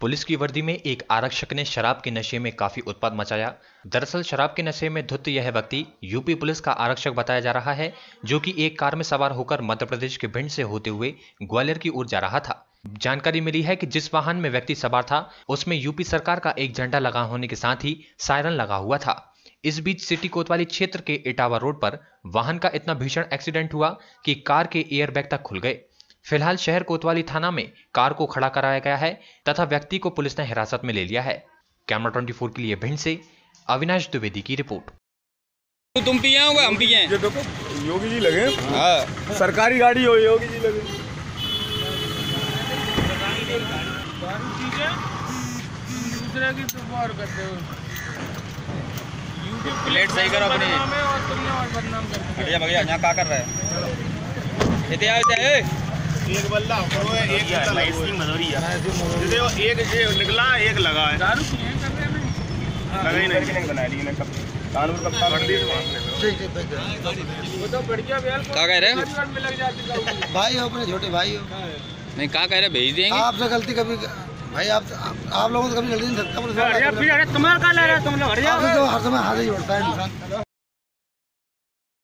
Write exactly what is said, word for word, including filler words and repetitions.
Police की वर्दी में एक आरक्षक ने शराब के नशे में काफी उत्पात मचाया। दरअसल शराब के नशे में धुत यह व्यक्ति यूपी पुलिस का आरक्षक बताया जा रहा है, जो कि एक कार में सवार होकर मध्य प्रदेश के भिंड से होते हुए ग्वालियर की ओर जा रहा था। जानकारी मिली है कि जिस वाहन में व्यक्ति सवार था उसमें यूपी सरकार का एक झंडा लगा होने के साथ ही सायरन लगा हुआ था। इस बीच सिटी कोतवाली क्षेत्र के इटावा रोड पर वाहन का इतना भीषण एक्सीडेंट हुआ कि कार के एयरबैग तक खुल गए। फिलहाल शहर कोतवाली थाना में कार को खड़ा कराया गया है तथा व्यक्ति को पुलिस ने हिरासत में ले लिया है। कैमरा चौबीस के लिए भिंड से अविनाश द्विवेदी की रिपोर्ट। तुम पिए होंगे, हम पिए हैं। योगी जी लगे, हाँ सरकारी गाड़ी हो, योगी जी लगे। दूसरे की दुबार करते हो, प्लेट सही करो अपनी। भैया भैया यहाँ क्या कर रहा है? इतिहास है एक बल्ला एक एक निकला एक लगा है। नहीं बना रही है भाई, हो अपने छोटे भाई हो। नहीं कहा कह रहे भेज देंगे। आपसे गलती कभी भाई, आप आप लोगों से कभी गलती नहीं सकता। तुम्हारा क्या ले रहा है? तुम लोग हर समय हाथ ही बढ़ता है इंसान।